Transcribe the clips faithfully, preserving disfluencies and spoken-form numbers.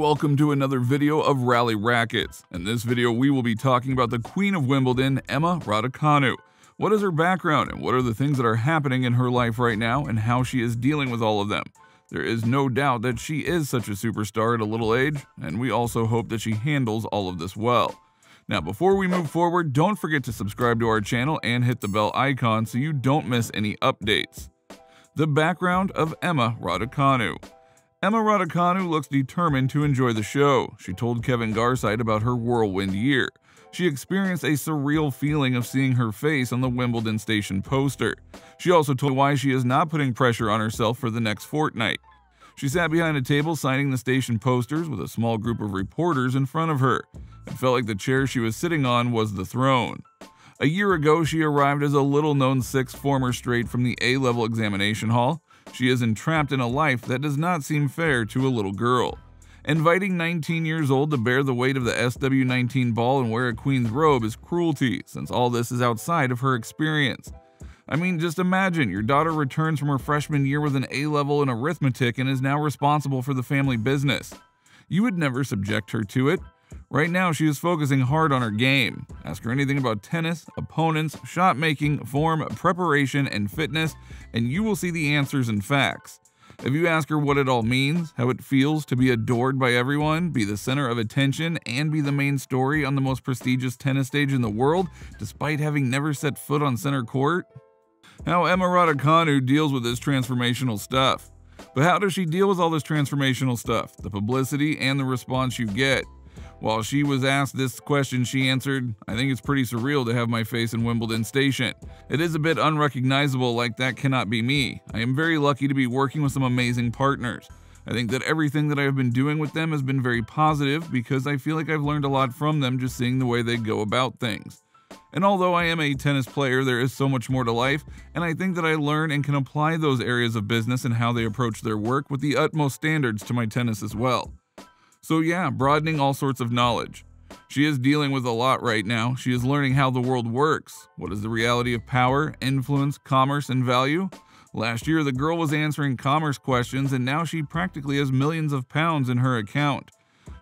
Welcome to another video of Rally Rackets. In this video, we will be talking about the Queen of Wimbledon, Emma Raducanu. What is her background and what are the things that are happening in her life right now and how she is dealing with all of them? There is no doubt that she is such a superstar at a little age, and we also hope that she handles all of this well. Now, before we move forward, don't forget to subscribe to our channel and hit the bell icon so you don't miss any updates. The background of Emma Raducanu. Emma Raducanu looks determined to enjoy the show. She told Kevin Garside about her whirlwind year. She experienced a surreal feeling of seeing her face on the Wimbledon station poster. She also told why she is not putting pressure on herself for the next fortnight. She sat behind a table signing the station posters with a small group of reporters in front of her. It felt like the chair she was sitting on was the throne. A year ago, she arrived as a little-known sixth former straight from the A level examination hall. She is entrapped in a life that does not seem fair to a little girl. Inviting nineteen years old to bear the weight of the S W nineteen ball and wear a queen's robe is cruelty, since all this is outside of her experience. I mean, just imagine, your daughter returns from her freshman year with an A level in arithmetic and is now responsible for the family business. You would never subject her to it. Right now, she is focusing hard on her game. Ask her anything about tennis, opponents, shot making, form, preparation, and fitness, and you will see the answers and facts. If you ask her what it all means, how it feels to be adored by everyone, be the center of attention, and be the main story on the most prestigious tennis stage in the world, despite having never set foot on center court. How Emma Raducanu deals with this transformational stuff. But how does she deal with all this transformational stuff, the publicity, and the response you get? While she was asked this question, she answered, "I think it's pretty surreal to have my face in Wimbledon station. It is a bit unrecognizable, like that cannot be me. I am very lucky to be working with some amazing partners. I think that everything that I have been doing with them has been very positive because I feel like I've learned a lot from them just seeing the way they go about things. And although I am a tennis player, there is so much more to life, and I think that I learn and can apply those areas of business and how they approach their work with the utmost standards to my tennis as well." So yeah, broadening all sorts of knowledge. She is dealing with a lot right now. She is learning how the world works. What is the reality of power, influence, commerce, and value? Last year, the girl was answering commerce questions, and now she practically has millions of pounds in her account.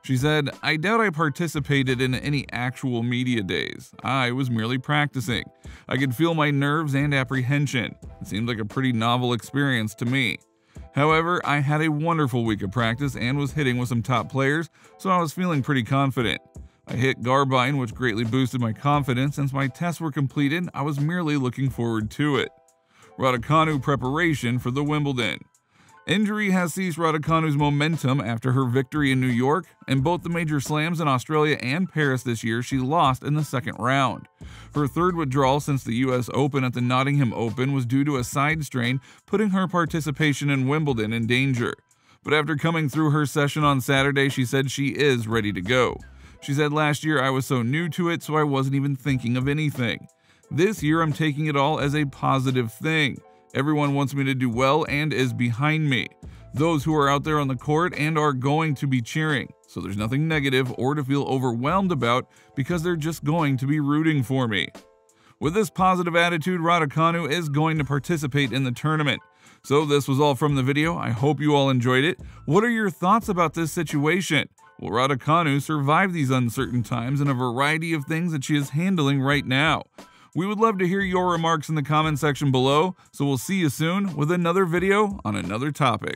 She said, "I doubt I participated in any actual media days. I was merely practicing. I could feel my nerves and apprehension. It seemed like a pretty novel experience to me. However, I had a wonderful week of practice and was hitting with some top players, so I was feeling pretty confident. I hit Garbine, which greatly boosted my confidence. Since my tests were completed, I was merely looking forward to it." Raducanu preparation for the Wimbledon. Injury has seized Raducanu's momentum after her victory in New York. In both the major slams in Australia and Paris this year, she lost in the second round. Her third withdrawal since the U S Open at the Nottingham Open was due to a side strain, putting her participation in Wimbledon in danger. But after coming through her session on Saturday, she said she is ready to go. She said, "Last year I was so new to it, so I wasn't even thinking of anything. This year I'm taking it all as a positive thing. Everyone wants me to do well and is behind me. Those who are out there on the court and are going to be cheering. So there's nothing negative or to feel overwhelmed about because they're just going to be rooting for me." With this positive attitude, Raducanu is going to participate in the tournament. So this was all from the video. I hope you all enjoyed it. What are your thoughts about this situation? Will Raducanu survive these uncertain times and a variety of things that she is handling right now? We would love to hear your remarks in the comment section below, so we'll see you soon with another video on another topic.